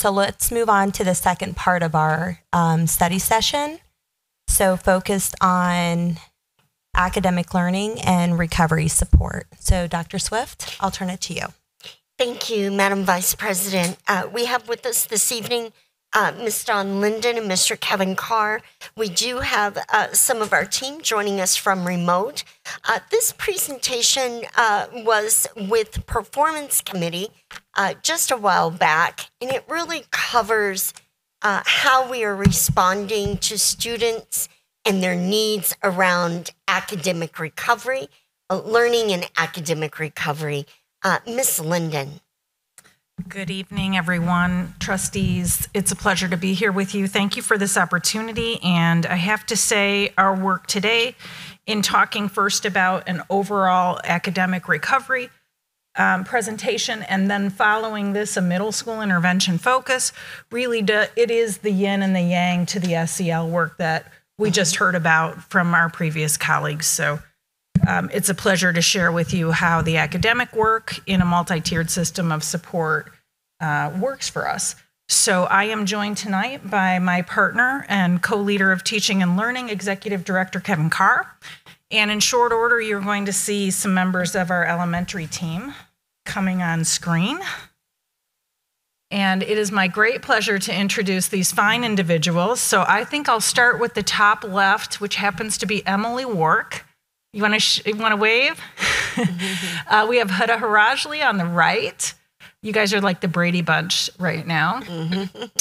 So let's move on to the second part of our study session. So focused on academic learning and recovery support. So Dr. Swift, I'll turn it to you. Thank you, Madam Vice President. We have with us this evening Ms. Dawn Linden and Mr. Kevin Carr. We do have some of our team joining us from remote. This presentation was with Performance Committee just a while back, and it really covers how we are responding to students and their needs around academic recovery, learning and academic recovery. Ms. Linden. Good evening, everyone. Trustees, it's a pleasure to be here with you. Thank you for this opportunity. And I have to say our work today in talking first about an overall academic recovery presentation and then following this a middle school intervention focus, really it is the yin and the yang to the SEL work that we just heard about from our previous colleagues. So it's a pleasure to share with you how the academic work in a multi-tiered system of support works for us. So I am joined tonight by my partner and co-leader of teaching and learning, Executive Director Kevin Carr. And in short order, you're going to see some members of our elementary team coming on screen. And it is my great pleasure to introduce these fine individuals. So I think I'll start with the top left, which happens to be Emily Wark. You want to wave? We have Huda Harajli on the right. You guys are like the Brady Bunch right now.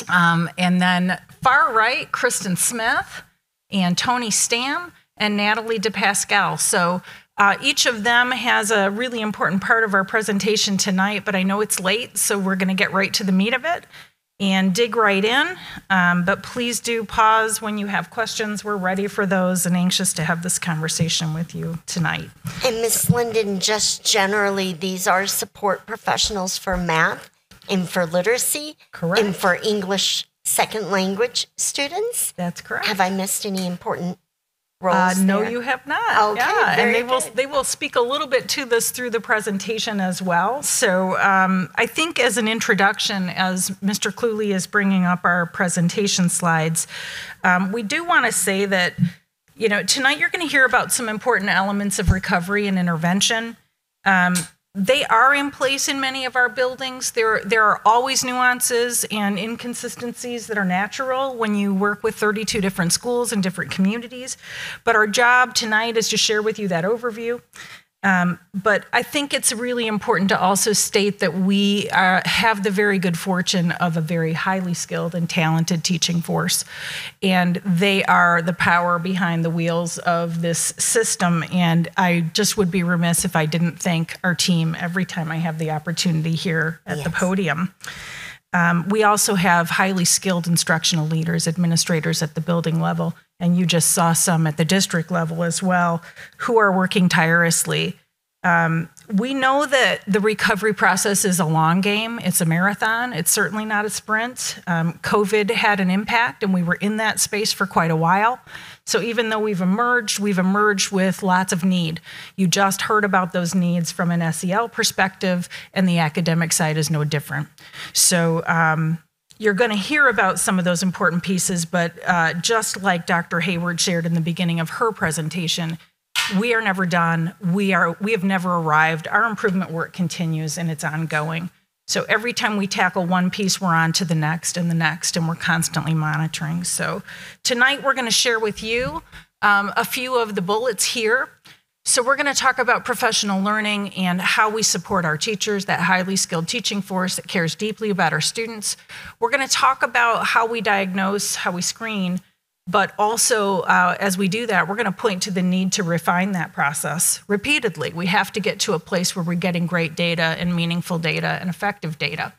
And then far right, Kristen Smith and Tony Stamm and Natalie DePascal. So each of them has a really important part of our presentation tonight, but I know it's late, so we're going to get right to the meat of it and dig right in. But please do pause when you have questions. We're ready for those and anxious to have this conversation with you tonight. And Ms. Linden, just generally, these are support professionals for math and for literacy. Correct. And for English second language students. That's correct. Have I missed any important roles no, there? You have not. Okay, yeah. And they will speak a little bit to this through the presentation as well. So I think as an introduction, as Mr. Cluley is bringing up our presentation slides, we do want to say that, you know, tonight you're going to hear about some important elements of recovery and intervention. They are in place in many of our buildings. There are always nuances and inconsistencies that are natural when you work with 32 different schools and different communities. But our job tonight is to share with you that overview. But I think it's really important to also state that we have the very good fortune of a very highly skilled and talented teaching force. And they are the power behind the wheels of this system. And I just would be remiss if I didn't thank our team every time I have the opportunity here at the podium. We also have highly skilled instructional leaders, administrators at the building level, and you just saw some at the district level as well, who are working tirelessly. We know that the recovery process is a long game. It's a marathon. It's certainly not a sprint. COVID had an impact, and we were in that space for quite a while. So even though we've emerged with lots of need. You just heard about those needs from an SEL perspective, and the academic side is no different. So you're going to hear about some of those important pieces, but just like Dr. Hayward shared in the beginning of her presentation, we are never done. We have never arrived. Our improvement work continues, and it's ongoing. So every time we tackle one piece, we're on to the next and the next, and we're constantly monitoring. So tonight we're going to share with you a few of the bullets here. So we're going to talk about professional learning and how we support our teachers, that highly skilled teaching force that cares deeply about our students. We're going to talk about how we diagnose, how we screen, but also as we do that, we're going to point to the need to refine that process repeatedly. We have to get to a place where we're getting great data and meaningful data and effective data.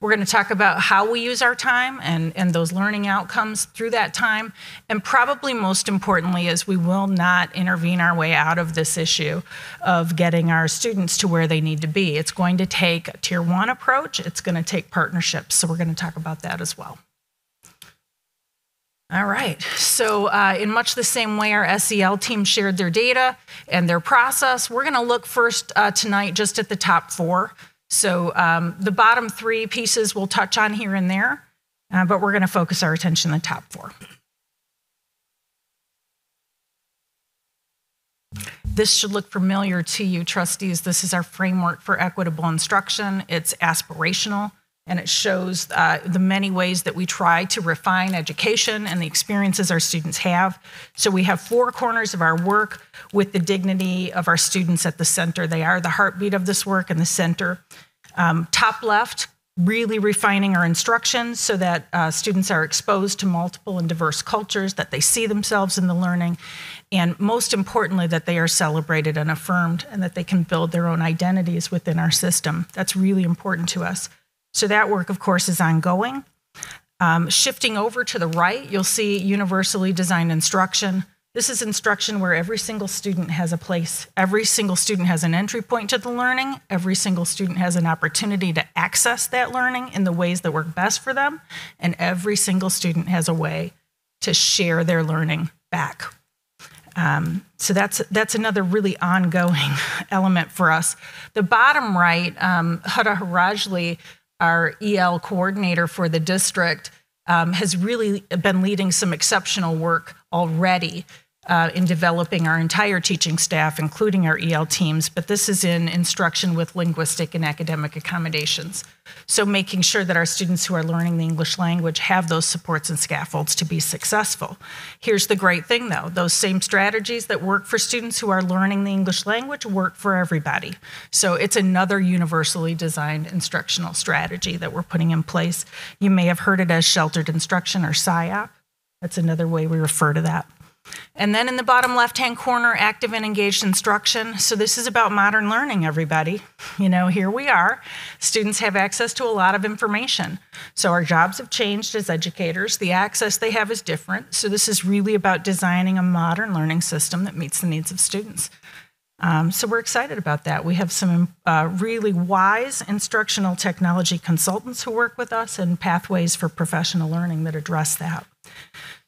We're going to talk about how we use our time and those learning outcomes through that time. And probably most importantly is we will not intervene our way out of this issue of getting our students to where they need to be. It's going to take a tier 1 approach. It's going to take partnerships. So we're going to talk about that as well. All right, so in much the same way our SEL team shared their data and their process, we're going to look first tonight just at the top 4. So the bottom three pieces we'll touch on here and there, but we're going to focus our attention on the top four. This should look familiar to you, trustees. This is our framework for equitable instruction. It's aspirational, and it shows the many ways that we try to refine education and the experiences our students have. So we have four corners of our work with the dignity of our students at the center. They are the heartbeat of this work and the center. Top left, really refining our instruction so that students are exposed to multiple and diverse cultures, that they see themselves in the learning, and most importantly, that they are celebrated and affirmed and that they can build their own identities within our system. That's really important to us. So that work, of course, is ongoing. Shifting over to the right, you'll see universally designed instruction. This is instruction where every single student has a place. Every single student has an entry point to the learning. Every single student has an opportunity to access that learning in the ways that work best for them. And every single student has a way to share their learning back. So that's another really ongoing element for us. The bottom right, Huda Harajli, our EL coordinator for the district, has really been leading some exceptional work already in developing our entire teaching staff, including our EL teams, but this is in instruction with linguistic and academic accommodations. So making sure that our students who are learning the English language have those supports and scaffolds to be successful. Here's the great thing though, those same strategies that work for students who are learning the English language work for everybody. So it's another universally designed instructional strategy that we're putting in place. You may have heard it as sheltered instruction or SIOP. That's another way we refer to that. And then in the bottom left-hand corner, active and engaged instruction. So this is about modern learning, everybody. You know, here we are. Students have access to a lot of information. So our jobs have changed as educators. The access they have is different. So this is really about designing a modern learning system that meets the needs of students. So we're excited about that. We have some really wise instructional technology consultants who work with us and pathways for professional learning that address that.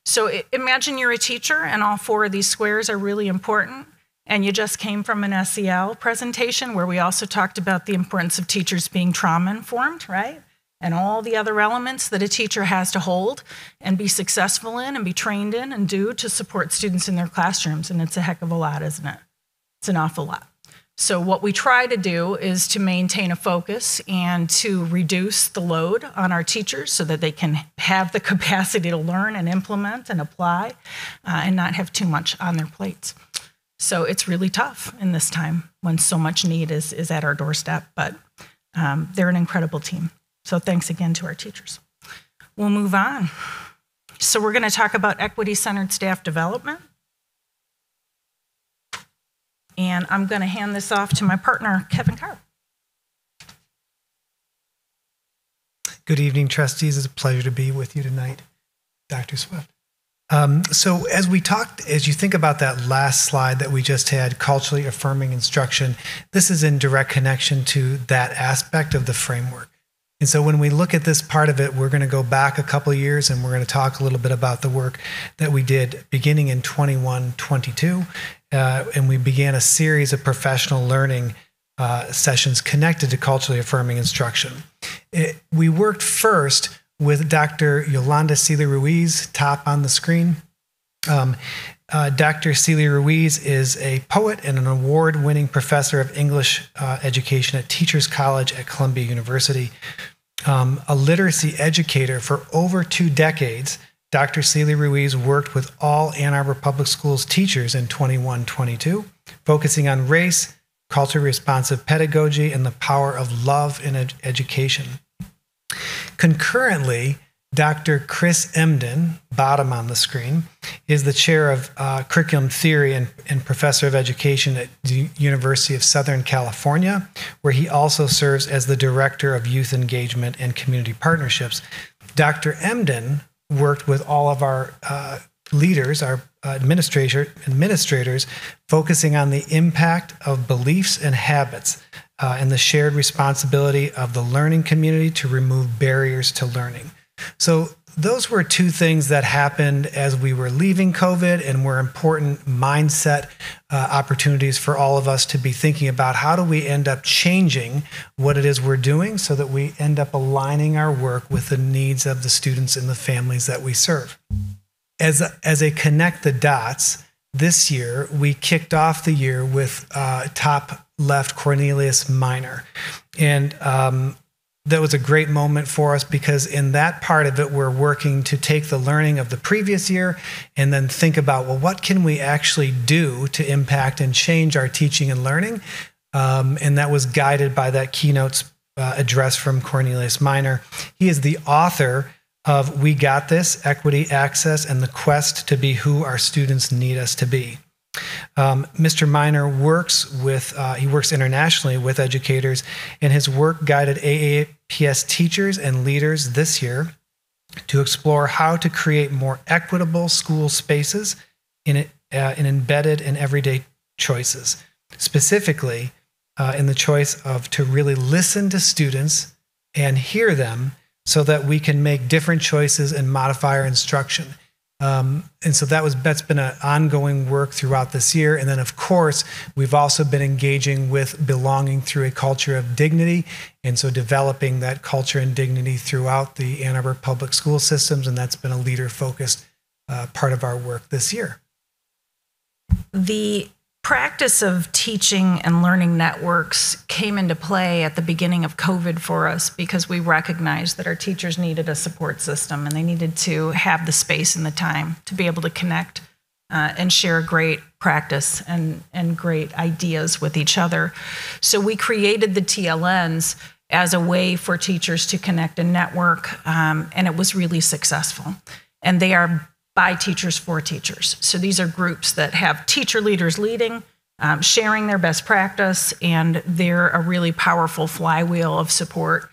So imagine you're a teacher and all four of these squares are really important, and you just came from an SEL presentation where we also talked about the importance of teachers being trauma-informed, right? And all the other elements that a teacher has to hold and be successful in and be trained in and do to support students in their classrooms, and it's a heck of a lot, isn't it? It's an awful lot. So what we try to do is to maintain a focus and to reduce the load on our teachers so that they can have the capacity to learn and implement and apply and not have too much on their plates. So it's really tough in this time when so much need is at our doorstep, but they're an incredible team. So thanks again to our teachers. We'll move on. So we're going to talk about equity-centered staff development. And I'm going to hand this off to my partner, Kevin Carr. Good evening, trustees. It's a pleasure to be with you tonight, Dr. Swift. So as you think about that last slide that we just had, culturally affirming instruction, this is in direct connection to that aspect of the framework. And so when we look at this part of it, we're going to go back a couple of years and we're going to talk a little bit about the work that we did beginning in 21-22. And we began a series of professional learning sessions connected to culturally affirming instruction. We worked first with Dr. Yolanda Sealey-Ruiz, top on the screen. Dr. Sealey-Ruiz is a poet and an award-winning professor of English education at Teachers College at Columbia University. A literacy educator for over 2 decades, Dr. Sealey-Ruiz worked with all Ann Arbor Public Schools teachers in 21-22, focusing on race, culturally responsive pedagogy, and the power of love in education. Concurrently, Dr. Chris Emdin, bottom on the screen, is the chair of curriculum theory and professor of education at the University of Southern California, where he also serves as the director of youth engagement and community partnerships. Dr. Emdin worked with all of our leaders, our administrators, focusing on the impact of beliefs and habits and the shared responsibility of the learning community to remove barriers to learning. So those were two things that happened as we were leaving COVID and were important mindset opportunities for all of us to be thinking about how do we end up changing what it is we're doing so that we end up aligning our work with the needs of the students and the families that we serve. As a connect the dots, this year, we kicked off the year with top left Cornelius Minor. And that was a great moment for us because in that part of it, we're working to take the learning of the previous year and then think about, well, what can we actually do to impact and change our teaching and learning? And that was guided by that keynote address from Cornelius Minor. He is the author of We Got This, Equity, Access, and the Quest to Be Who Our Students Need Us to Be. Mr. Minor works with, he works internationally with educators, and his work guided AAPS teachers and leaders this year to explore how to create more equitable school spaces in embedded and everyday choices, specifically in the choice of to really listen to students and hear them so that we can make different choices and modify our instruction. And so that's been an ongoing work throughout this year. And then, of course, we've also been engaging with belonging through a culture of dignity. And so developing that culture and dignity throughout the Ann Arbor public school systems. And that's been a leader-focused part of our work this year. The practice of teaching and learning networks came into play at the beginning of COVID for us because we recognized that our teachers needed a support system and they needed to have the space and the time to be able to connect and share great practice and great ideas with each other. So we created the TLNs as a way for teachers to connect and network, and it was really successful. And they are by teachers for teachers. So these are groups that have teacher leaders leading, sharing their best practice, and they're a really powerful flywheel of support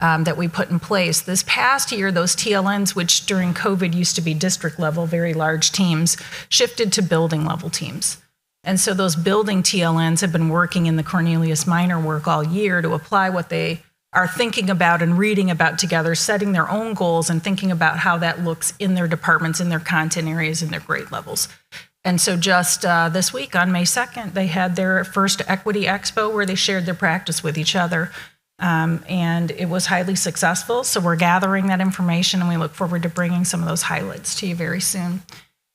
that we put in place. This past year, those TLNs, which during COVID used to be district level, very large teams, shifted to building level teams. And so those building TLNs have been working in the Cornelius Minor work all year to apply what they are thinking about and reading about together, setting their own goals and thinking about how that looks in their departments, in their content areas, in their grade levels. And so just this week on May 2nd, they had their first Equity Expo where they shared their practice with each other. And it was highly successful. So we're gathering that information and we look forward to bringing some of those highlights to you very soon.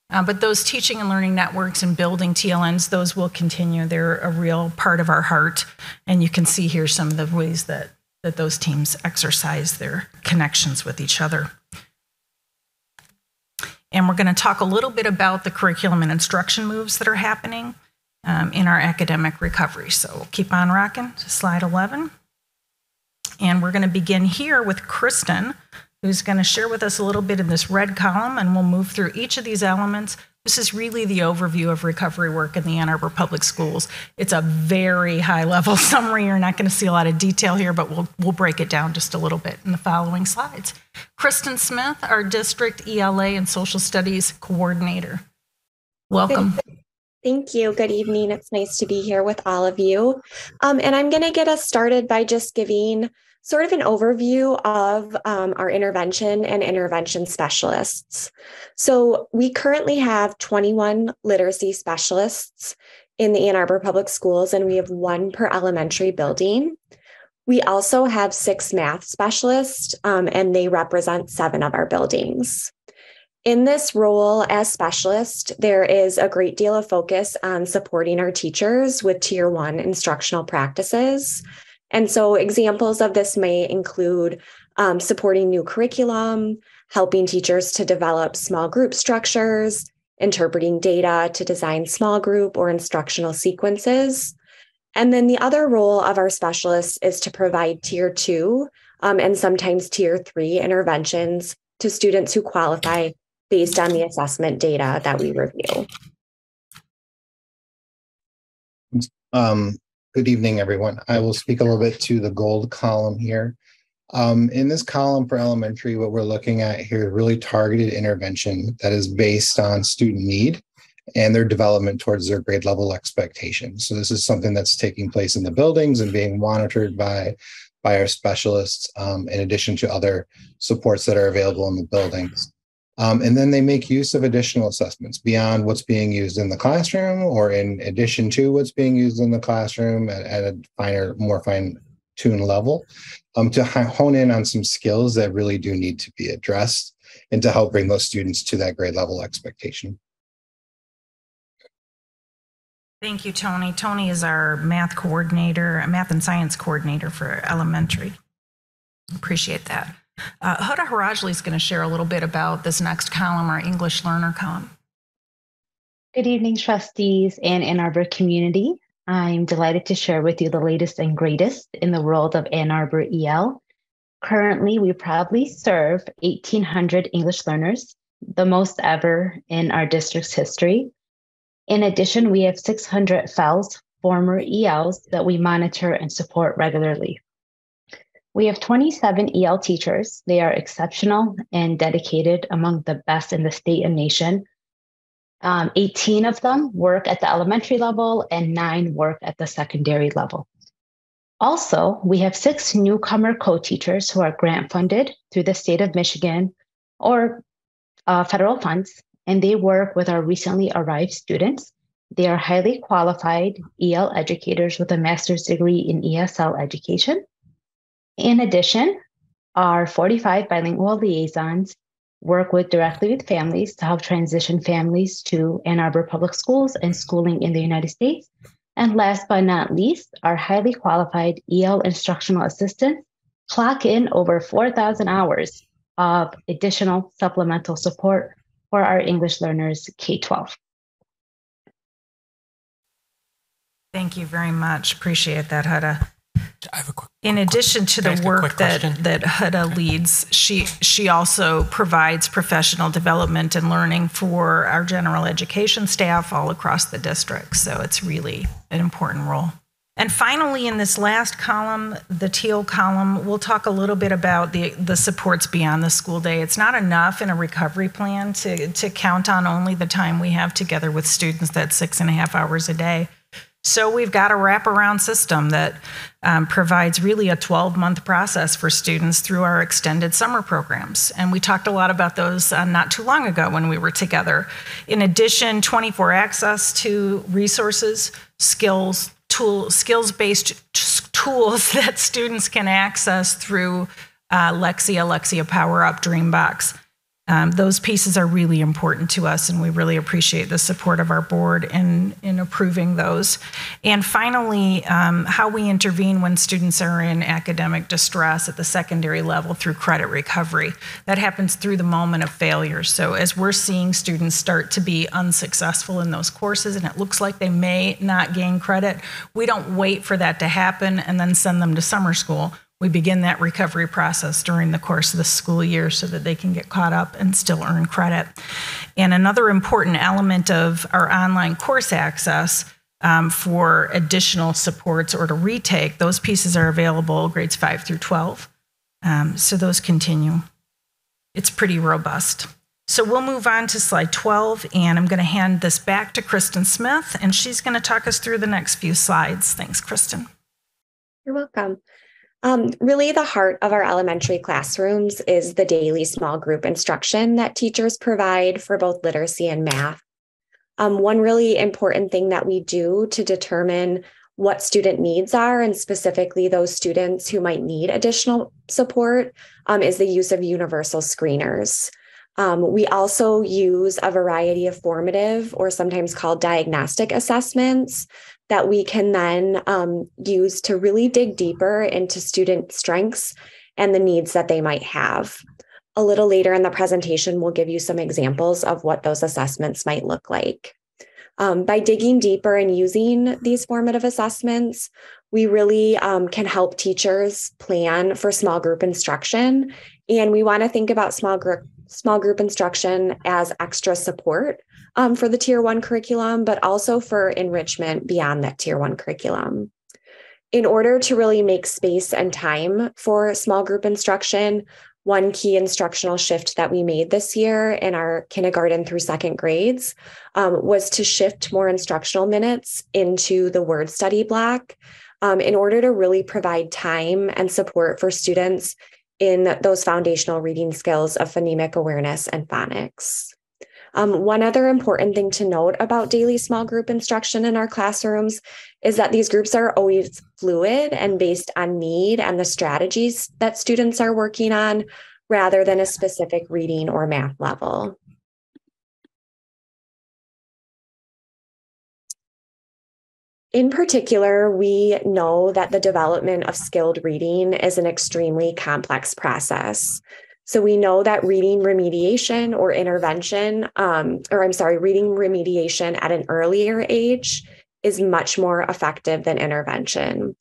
But those teaching and learning networks and building TLNs, those will continue. They're a real part of our heart. And you can see here some of the ways that those teams exercise their connections with each other. And we're going to talk a little bit about the curriculum and instruction moves that are happening in our academic recovery. So we'll keep on rocking to slide 11. And we're going to begin here with Kristen, who's going to share with us a little bit in this red column, and we'll move through each of these elements. This is really the overview of recovery work in the Ann Arbor Public Schools. It's a very high-level summary. You're not going to see a lot of detail here, but we'll break it down just a little bit in the following slides. Kristen Smith, our district ELA and social studies coordinator. Welcome. Thank you. Good evening. It's nice to be here with all of you. And I'm going to get us started by just giving sort of an overview of our intervention and intervention specialists. So we currently have 21 literacy specialists in the Ann Arbor Public Schools, and we have one per elementary building. We also have 6 math specialists, and they represent 7 of our buildings. In this role as specialist, there is a great deal of focus on supporting our teachers with Tier 1 instructional practices. And so examples of this may include supporting new curriculum, helping teachers to develop small group structures, interpreting data to design small group or instructional sequences. And then the other role of our specialists is to provide Tier 2 and sometimes Tier 3 interventions to students who qualify based on the assessment data that we review. Good evening, everyone. I will speak a little bit to the gold column here. In this column for elementary, what we're looking at here is really targeted intervention that is based on student need and their development towards their grade level expectations. So this is something that's taking place in the buildings and being monitored by by our specialists, in addition to other supports that are available in the buildings. And then they make use of additional assessments beyond what's being used in the classroom, or in addition to what's being used in the classroom at a finer, more fine-tuned level, to hone in on some skills that really do need to be addressed and to help bring those students to that grade level expectation. Thank you, Tony. Tony is our math coordinator, math and science coordinator for elementary. Appreciate that. Huda Harajli is going to share a little bit about this next column, our English learner column. Good evening, trustees and Ann Arbor community. I'm delighted to share with you the latest and greatest in the world of Ann Arbor EL. Currently, we proudly serve 1,800 English learners, the most ever in our district's history. In addition, we have 600 FELs, former ELs, that we monitor and support regularly. We have 27 EL teachers. They are exceptional and dedicated, among the best in the state and nation. 18 of them work at the elementary level and 9 work at the secondary level. Also, we have 6 newcomer co-teachers who are grant funded through the state of Michigan or federal funds, and they work with our recently arrived students. They are highly qualified EL educators with a master's degree in ESL education. In addition, our 45 bilingual liaisons work directly with families to help transition families to Ann Arbor Public Schools and schooling in the United States. And last but not least, our highly qualified EL instructional assistants clock in over 4,000 hours of additional supplemental support for our English learners K-12. Thank you very much. Appreciate that, Huda. I have a quick, in addition to the work that Huda leads, she also provides professional development and learning for our general education staff all across the district. So it's really an important role. And finally, in this last column, the teal column, we'll talk a little bit about the supports beyond the school day. It's not enough in a recovery plan to count on only the time we have together with students, that's 6.5 hours a day. So we've got a wraparound system that provides really a 12-month process for students through our extended summer programs. And we talked a lot about those not too long ago when we were together. In addition, 24 access to resources, skills, skills-based tools that students can access through Lexia Power Up, Dreambox. Those pieces are really important to us, and we really appreciate the support of our board in approving those. And finally, how we intervene when students are in academic distress at the secondary level through credit recovery. That happens through the moment of failure. So as we're seeing students start to be unsuccessful in those courses, and it looks like they may not gain credit, we don't wait for that to happen and then send them to summer school. We begin that recovery process during the course of the school year so that they can get caught up and still earn credit. And another important element of our online course access for additional supports or to retake, those pieces are available grades 5 through 12. So those continue. It's pretty robust. So we'll move on to slide 12, and I'm gonna hand this back to Kristen Smith, and she's gonna talk us through the next few slides. Thanks, Kristen. You're welcome. Really, the heart of our elementary classrooms is the daily small group instruction that teachers provide for both literacy and math. One really important thing that we do to determine what student needs are, and specifically those students who might need additional support, is the use of universal screeners. We also use a variety of formative, or sometimes called diagnostic, assessments that we can then use to really dig deeper into student strengths and the needs that they might have. A little later in the presentation, we'll give you some examples of what those assessments might look like. By digging deeper and using these formative assessments, we really can help teachers plan for small group instruction. And we wanna think about small group instruction as extra support for the Tier 1 curriculum, but also for enrichment beyond that Tier 1 curriculum. In order to really make space and time for small group instruction, one key instructional shift that we made this year in our kindergarten through second grades was to shift more instructional minutes into the word study block. in order to really provide time and support for students in those foundational reading skills of phonemic awareness and phonics. One other important thing to note about daily small group instruction in our classrooms is that these groups are always fluid and based on need and the strategies that students are working on rather than a specific reading or math level. In particular, we know that the development of skilled reading is an extremely complex process. So we know that reading remediation at an earlier age is much more effective than intervention.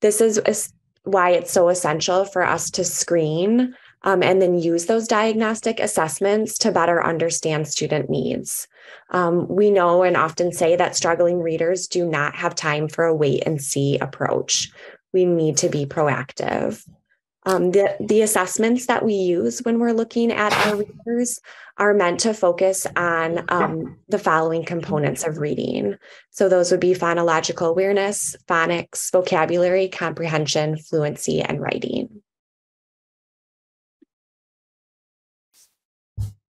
This is why it's so essential for us to screen and then use those diagnostic assessments to better understand student needs. We know and often say that struggling readers do not have time for a wait and see approach. We need to be proactive. The assessments that we use when we're looking at our readers are meant to focus on the following components of reading. So those would be phonological awareness, phonics, vocabulary, comprehension, fluency, and writing.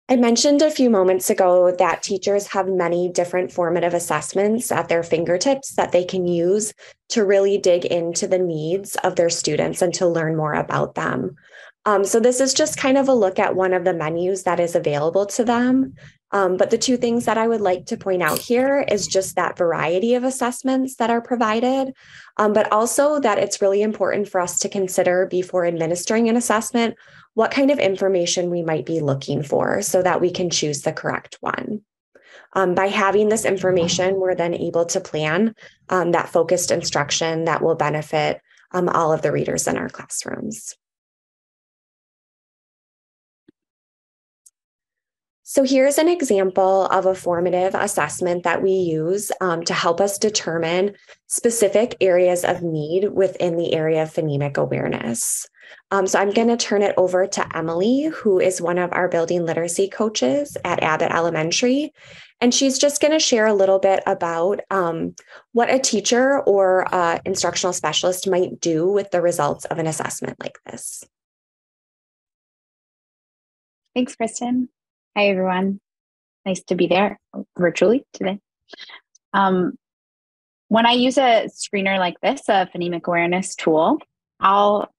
I mentioned a few moments ago that teachers have many different formative assessments at their fingertips that they can use to really dig into the needs of their students and to learn more about them. So this is just kind of a look at one of the menus that is available to them. But the two things that I would like to point out here is just that variety of assessments that are provided, but also that it's really important for us to consider before administering an assessment what kind of information we might be looking for so that we can choose the correct one. By having this information, we're then able to plan that focused instruction that will benefit all of the readers in our classrooms. So here's an example of a formative assessment that we use to help us determine specific areas of need within the area of phonemic awareness. So I'm going to turn it over to Emily, who is one of our building literacy coaches at Abbott Elementary. And she's just going to share a little bit about what a teacher or instructional specialist might do with the results of an assessment like this. Thanks, Kristen. Hi, everyone. Nice to be there virtually today. When I use a screener like this, a phonemic awareness tool, I'll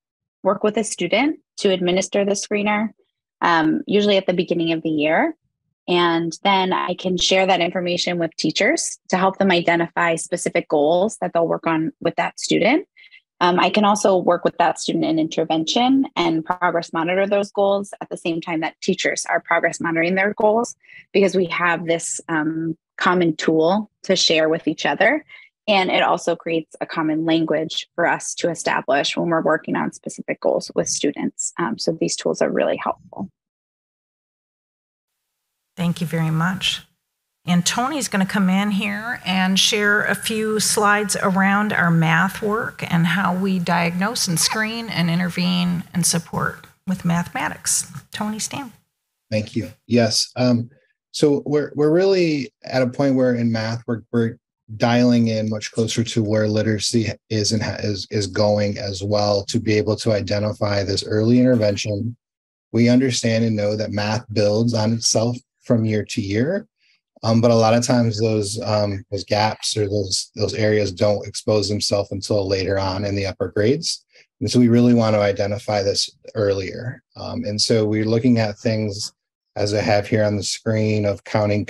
work with a student to administer the screener, usually at the beginning of the year. And then I can share that information with teachers to help them identify specific goals that they'll work on with that student. I can also work with that student in intervention and progress monitor those goals at the same time that teachers are progress monitoring their goals, because we have this common tool to share with each other. And it also creates a common language for us to establish when we're working on specific goals with students. So these tools are really helpful. Thank you very much. And Tony's going to come in here and share a few slides around our math work and how we diagnose and screen and intervene and support with mathematics. Tony Stam. Thank you. Yes. So we're really at a point where in math we're dialing in much closer to where literacy is and is going as well, to be able to identify this early intervention. We understand and know that math builds on itself from year to year. But a lot of times those gaps or those areas don't expose themselves until later on in the upper grades. And so we really want to identify this earlier. And so we're looking at things, as I have here on the screen, of counting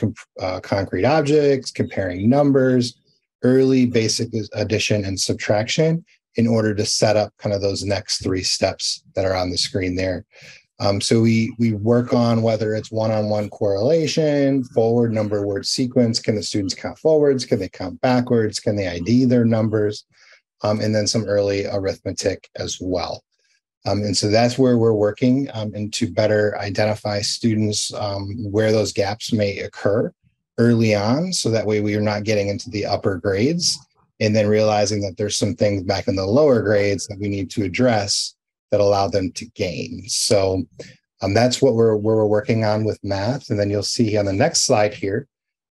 concrete objects, comparing numbers, early basic addition and subtraction in order to set up kind of those next three steps that are on the screen there. So we work on whether it's one-on-one correlation, forward number word sequence. Can the students count forwards? Can they count backwards? Can they ID their numbers? And then some early arithmetic as well. And so that's where we're working and to better identify students where those gaps may occur early on. So that way we are not getting into the upper grades and then realizing that there's some things back in the lower grades that we need to address that allow them to gain. So that's what we're working on with math. And then you'll see on the next slide here,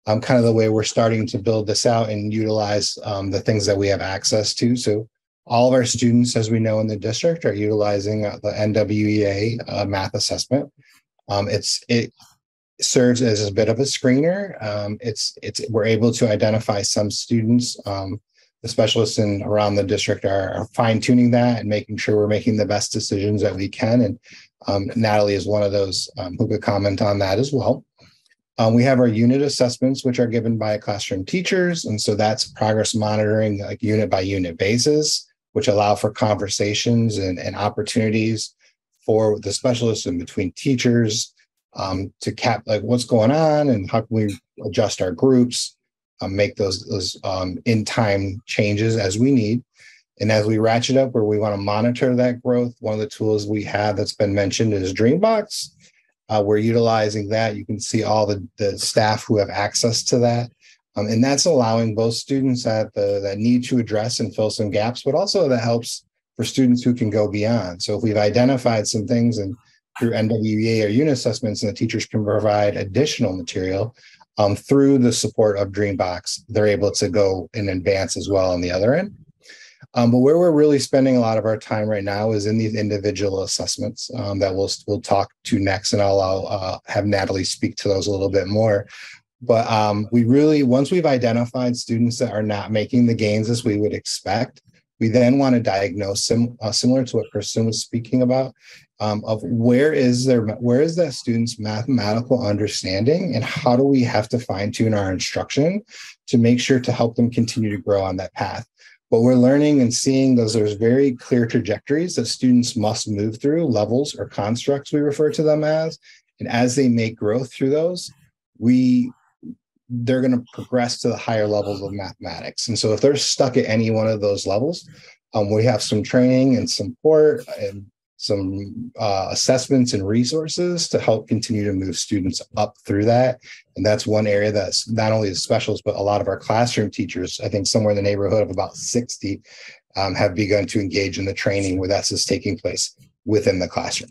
kind of the way we're starting to build this out and utilize the things that we have access to. So All of our students, as we know in the district, are utilizing the NWEA math assessment. It serves as a bit of a screener. We're able to identify some students. The specialists in around the district are fine-tuning that and making sure we're making the best decisions that we can. And Natalie is one of those who could comment on that as well. We have our unit assessments, which are given by classroom teachers. And so that's progress monitoring, like unit by unit basis, which allow for conversations and opportunities for the specialists and between teachers to cap like what's going on and how can we adjust our groups, make those in-time changes as we need. And as we ratchet up where we want to monitor that growth, one of the tools we have that's been mentioned is Dreambox. We're utilizing that. You can see all the staff who have access to that. And that's allowing both students that need to address and fill some gaps, but also that helps for students who can go beyond. So if we've identified some things and through NWEA or unit assessments, and the teachers can provide additional material through the support of Dreambox, they're able to go in advance as well on the other end. But where we're really spending a lot of our time right now is in these individual assessments that we'll talk to next, and I'll have Natalie speak to those a little bit more. But we really, once we've identified students that are not making the gains as we would expect, we then want to diagnose them, similar to what Kristen was speaking about, of where is that student's mathematical understanding, and how do we have to fine tune our instruction to make sure to help them continue to grow on that path. But we're learning and seeing there's very clear trajectories that students must move through, levels or constructs we refer to them as. And as they make growth through those, they're going to progress to the higher levels of mathematics. And so if they're stuck at any one of those levels, we have some training and support and some assessments and resources to help continue to move students up through that. And that's one area that's not only the specials, but a lot of our classroom teachers, I think somewhere in the neighborhood of about 60, have begun to engage in the training where that's just taking place within the classroom.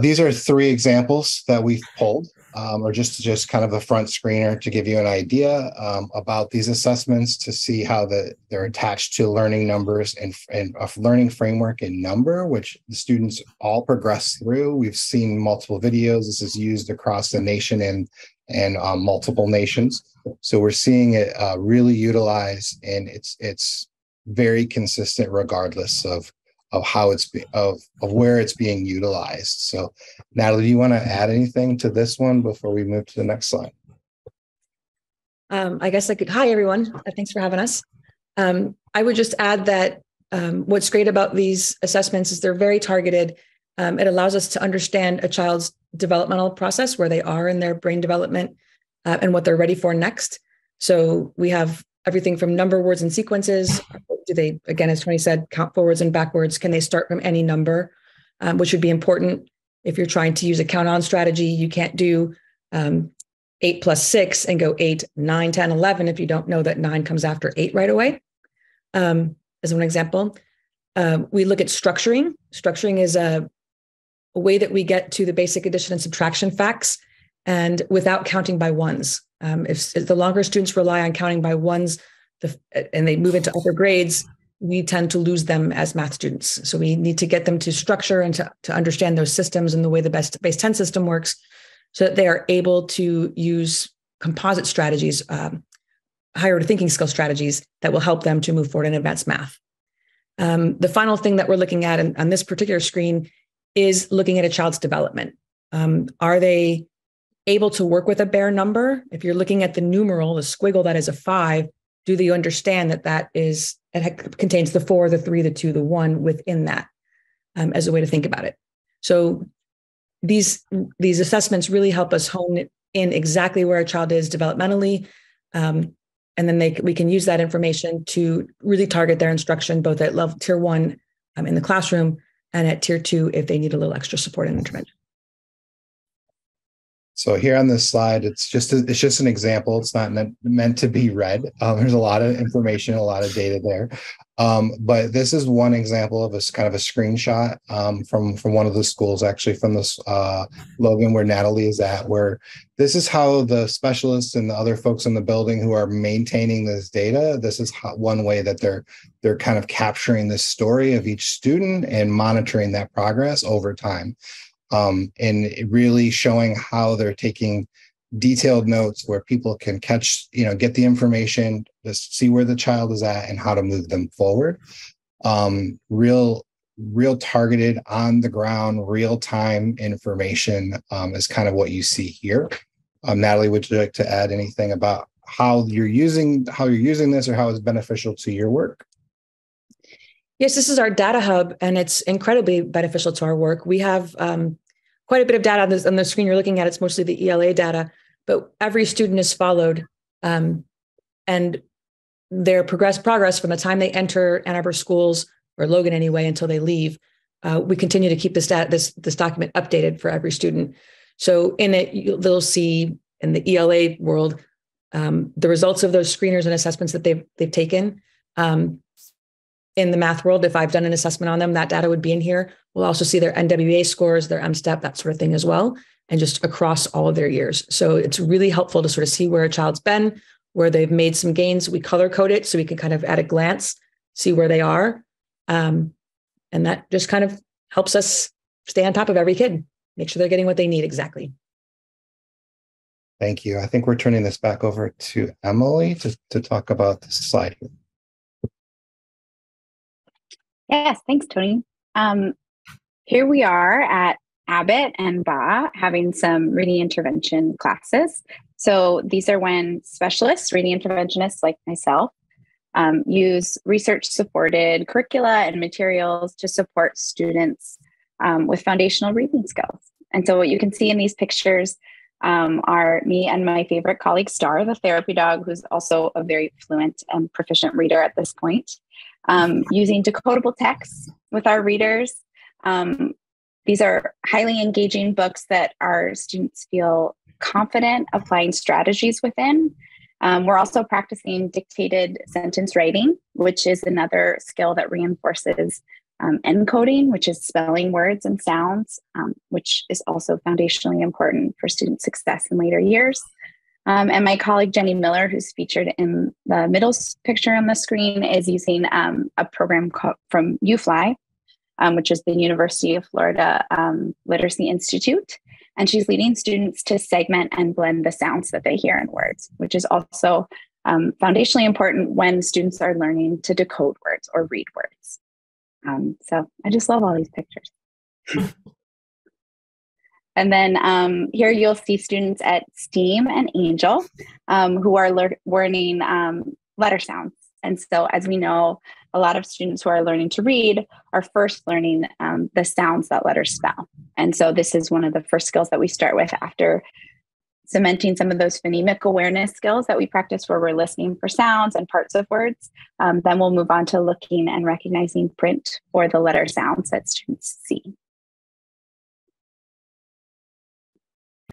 These are three examples that we've pulled, or just kind of a front screener to give you an idea about these assessments, to see how they're attached to learning numbers and a learning framework in number, which the students all progress through. We've seen multiple videos. This is used across the nation and multiple nations. So we're seeing it really utilized, and it's very consistent regardless of how it's of where it's being utilized. So Natalie, do you want to add anything to this one before we move to the next slide? I guess I could. Hi, everyone. Thanks for having us. I would just add that what's great about these assessments is they're very targeted. It allows us to understand a child's developmental process, where they are in their brain development and what they're ready for next. So we have everything from number, words, and sequences. Do they, again, as Tony said, count forwards and backwards? Can they start from any number, which would be important if you're trying to use a count-on strategy? You can't do 8 plus 6 and go 8, 9, 10, 11 if you don't know that 9 comes after 8 right away, as one example. We look at structuring. Structuring is a way that we get to the basic addition and subtraction facts, and without counting by ones. If the longer students rely on counting by ones, and they move into upper grades, we tend to lose them as math students. So we need to get them to structure and to understand those systems and the way the base 10 system works, so that they are able to use composite strategies, higher order thinking skill strategies that will help them to move forward in advanced math. The final thing that we're looking at on this particular screen is looking at a child's development. Are they able to work with a bare number? If you're looking at the numeral, the squiggle that is a 5, do they understand that contains the 4, the 3, the 2, the 1 within that, as a way to think about it? So these assessments really help us hone in exactly where a child is developmentally, and then we can use that information to really target their instruction, both at level tier 1 in the classroom, and at tier 2 if they need a little extra support and intervention. So here on this slide, it's just an example. It's not meant to be read. There's a lot of information, a lot of data there. But this is one example of a screenshot from one of the schools, actually from this Logan where Natalie is at, where this is how the specialists and the other folks in the building who are maintaining this data, this is one way that they're kind of capturing the story of each student and monitoring that progress over time. And really showing how they're taking detailed notes where people can catch, get the information, just see where the child is at and how to move them forward. Real targeted, on the ground, real time information is kind of what you see here. Natalie, would you like to add anything about how you're using this or how it's beneficial to your work? Yes, this is our data hub, and it's incredibly beneficial to our work. We have quite a bit of data on the screen you're looking at. It's mostly the ELA data, but every student is followed, and their progress from the time they enter Ann Arbor schools, or Logan anyway, until they leave. We continue to keep this document updated for every student. So in it, they'll see in the ELA world the results of those screeners and assessments that they've taken. In the math world, if I've done an assessment on them, that data would be in here. We'll also see their NWEA scores, their MSTEP, that sort of thing as well, and just across all of their years. So it's really helpful to sort of see where a child's been, where they've made some gains. We color code it so we can kind of at a glance see where they are. And that just kind of helps us stay on top of every kid, make sure they're getting what they need exactly. Thank you. I think we're turning this back over to Emily to talk about this slide here. Yes, thanks, Tony. Here we are at Abbott and Baugh having some reading intervention classes. So these are when specialists, reading interventionists like myself, use research-supported curricula and materials to support students with foundational reading skills. And so what you can see in these pictures are me and my favorite colleague, Star, the therapy dog, who's also a very fluent and proficient reader at this point. Using decodable texts with our readers. These are highly engaging books that our students feel confident applying strategies within. We're also practicing dictated sentence writing, which is another skill that reinforces encoding, which is spelling words and sounds, which is also foundationally important for student success in later years. And my colleague, Jenny Miller, who's featured in the middle picture on the screen, is using a program from UFLY, which is the University of Florida Literacy Institute. And she's leading students to segment and blend the sounds that they hear in words, which is also foundationally important when students are learning to decode words or read words. So I just love all these pictures. And then here you'll see students at STEAM and ANGEL who are learning letter sounds. And so as we know, a lot of students who are learning to read are first learning the sounds that letters spell. And so this is one of the first skills that we start with after cementing some of those phonemic awareness skills that we practice where we're listening for sounds and parts of words. Then we'll move on to looking and recognizing print or the letter sounds that students see.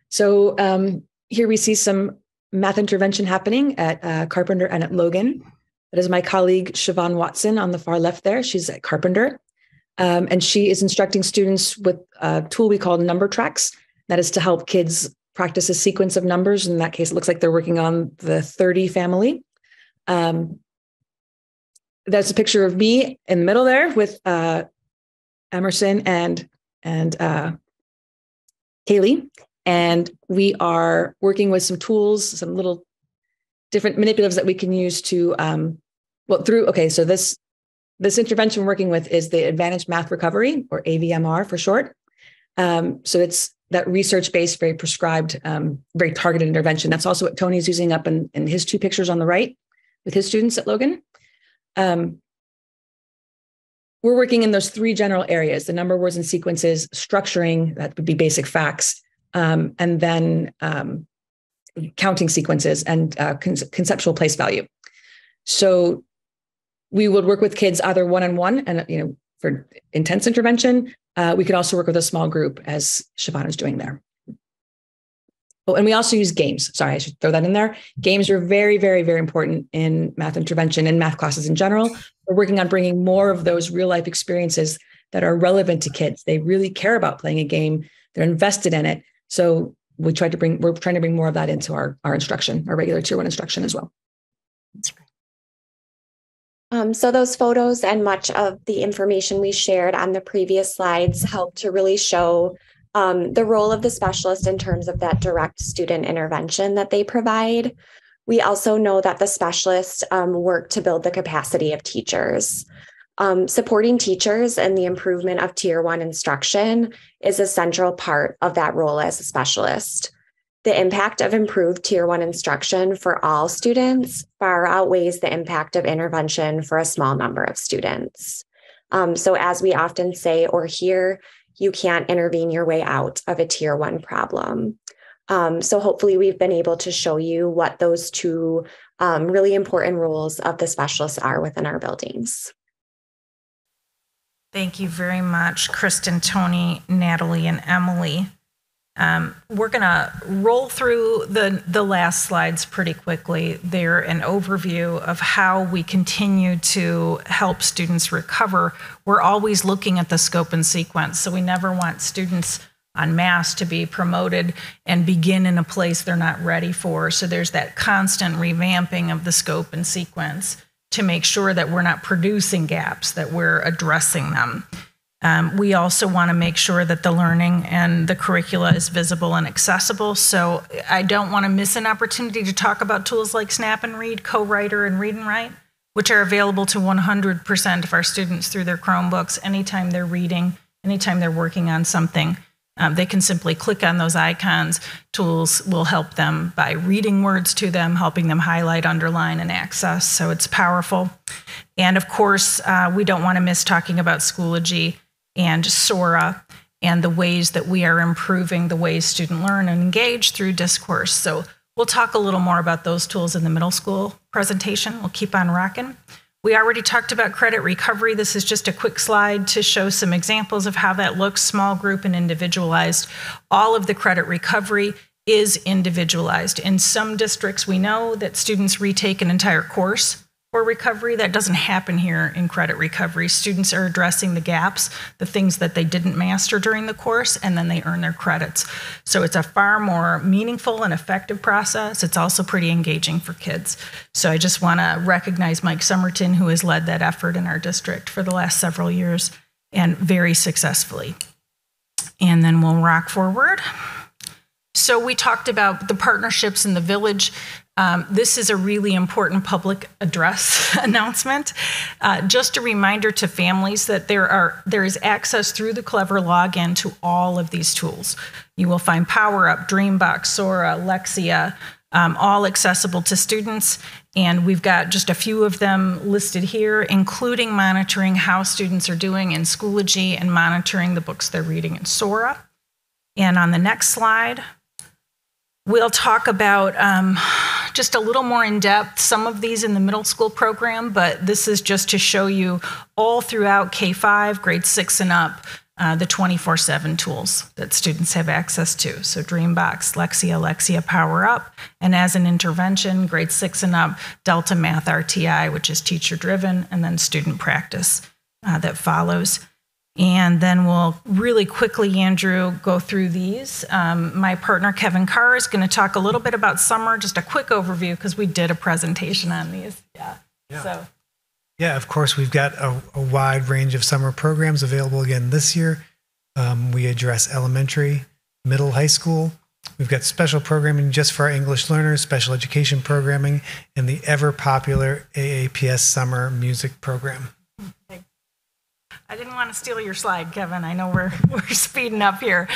So here we see some math intervention happening at Carpenter and at Logan. That is my colleague, Siobhan Watson, on the far left there. She's at Carpenter. And she is instructing students with a tool we call number tracks. That is to help kids practice a sequence of numbers. In that case, it looks like they're working on the 30 family. That's a picture of me in the middle there with Emerson and Kaylee. And we are working with some tools, some little different manipulatives that we can use to, so this intervention we're working with is the Advanced Math Recovery, or AVMR for short. So it's that research-based, very prescribed, very targeted intervention. That's also what Tony's using up in his two pictures on the right with his students at Logan. We're working in those three general areas, the number, words, and sequences, structuring, that would be basic facts, and then counting sequences and conceptual place value. So we would work with kids either one-on-one and for intense intervention. We could also work with a small group as Siobhan is doing there. Oh, and we also use games. Sorry, I should throw that in there. Games are very, very, very important in math intervention and math classes in general. We're working on bringing more of those real life experiences that are relevant to kids. They really care about playing a game. They're invested in it. So we're trying to bring more of that into our instruction, our regular Tier 1 instruction as well. That's great. So those photos and much of the information we shared on the previous slides help to really show the role of the specialist in terms of that direct student intervention that they provide. We also know that the specialists work to build the capacity of teachers. Supporting teachers and the improvement of Tier 1 instruction is a central part of that role as a specialist. The impact of improved Tier 1 instruction for all students far outweighs the impact of intervention for a small number of students. So as we often say or hear, you can't intervene your way out of a Tier 1 problem. So hopefully we've been able to show you what those two really important roles of the specialists are within our buildings. Thank you very much, Kristen, Tony, Natalie, and Emily. We're going to roll through the last slides pretty quickly. They're an overview of how we continue to help students recover. We're always looking at the scope and sequence, so we never want students en masse to be promoted and begin in a place they're not ready for. So there's that constant revamping of the scope and sequence to make sure that we're not producing gaps, that we're addressing them. We also want to make sure that the learning and the curricula is visible and accessible. So I don't want to miss an opportunity to talk about tools like Snap and Read, Co-Writer, and Read and Write, which are available to 100% of our students through their Chromebooks. Anytime they're reading, anytime they're working on something, they can simply click on those icons. Tools will help them by reading words to them, helping them highlight, underline, and access. So it's powerful. And of course, we don't want to miss talking about Schoology and Sora and the ways that we are improving the ways students learn and engage through discourse. So we'll talk a little more about those tools in the middle school presentation. We'll keep on rocking. We already talked about credit recovery. This is just a quick slide to show some examples of how that looks, small group and individualized. All of the credit recovery is individualized. In some districts, we know that students retake an entire course for recovery. That doesn't happen here in credit recovery. Students are addressing the gaps, the things that they didn't master during the course, and then they earn their credits. So it's a far more meaningful and effective process. It's also pretty engaging for kids. So I just want to recognize Mike Summerton, who has led that effort in our district for the last several years and very successfully. And then we'll rock forward. So we talked about the partnerships in the village. This is a really important public address announcement. Just a reminder to families that there is access through the Clever login to all of these tools. You will find Power Up, Dreambox, Sora, Lexia, all accessible to students. And we've got just a few of them listed here, including monitoring how students are doing in Schoology and monitoring the books they're reading in Sora. And on the next slide, we'll talk about just a little more in depth, some of these in the middle school program, but this is just to show you all throughout K-5, grade 6 and up, the 24/7 tools that students have access to. So Dreambox, Lexia, Power Up, and as an intervention, grade 6 and up, Delta Math RTI, which is teacher driven, and then student practice that follows. And then we'll really quickly, Andrew, go through these. My partner, Kevin Carr, is going to talk a little bit about summer, just a quick overview, because we did a presentation on these. Yeah. So. Yeah, of course, we've got a wide range of summer programs available again this year. We address elementary, middle, high school. We've got special programming just for our English learners, special education programming, and the ever-popular AAPS summer music program. I didn't want to steal your slide, Kevin. I know we're speeding up here.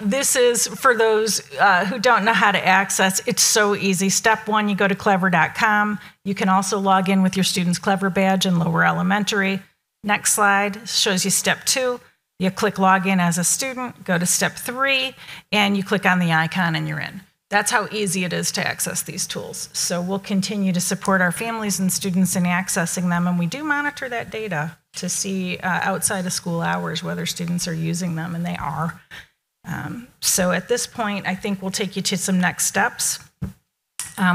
This is for those who don't know how to access. It's so easy. Step one, you go to clever.com. You can also log in with your student's Clever badge in lower elementary. Next slide shows you step two. You click login as a student, go to step three, and you click on the icon and you're in. That's how easy it is to access these tools. So we'll continue to support our families and students in accessing them, and we do monitor that data to see outside of school hours whether students are using them, and they are. So at this point, I think we'll take you to some next steps.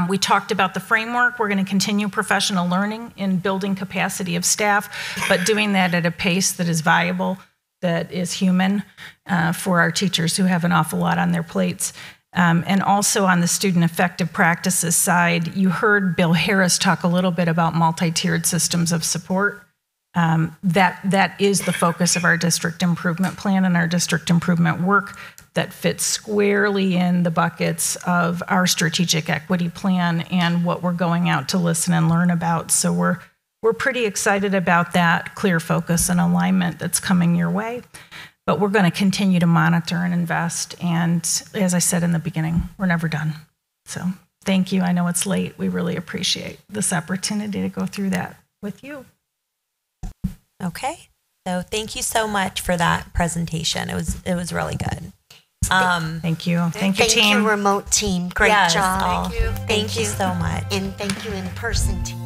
We talked about the framework. We're going to continue professional learning in building capacity of staff, but doing that at a pace that is viable, that is human for our teachers who have an awful lot on their plates. And also on the student effective practices side, you heard Bill Harris talk a little bit about multi-tiered systems of support. That is the focus of our district improvement plan and our district improvement work that fits squarely in the buckets of our strategic equity plan and what we're going out to listen and learn about. So we're pretty excited about that clear focus and alignment that's coming your way. But we're going to continue to monitor and invest. And as I said in the beginning, we're never done. So thank you. I know it's late. We really appreciate this opportunity to go through that with you. Okay, so thank you so much for that presentation. It was really good. Thank you. Thank you, team. Thank you, remote team. Great job. Thank you so much. And thank you in person team.